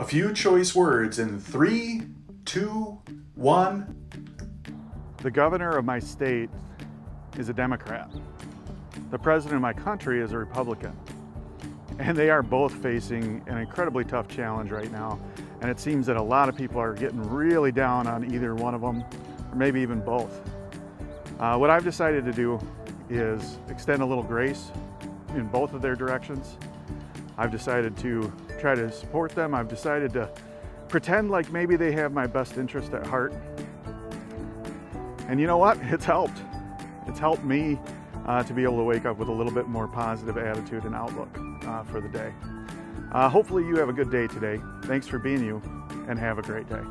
a few choice words in 3, 2, 1. The governor of my state is a Democrat. The president of my country is a Republican. And they are both facing an incredibly tough challenge right now. And it seems that a lot of people are getting really down on either one of them, or maybe even both. What I've decided to do is extend a little grace in both of their directions. I've decided to try to support them. I've decided to pretend like maybe they have my best interest at heart. And you know what? It's helped. It's helped me to be able to wake up with a little bit more positive attitude and outlook for the day. Hopefully you have a good day today. Thanks for being you, and have a great day.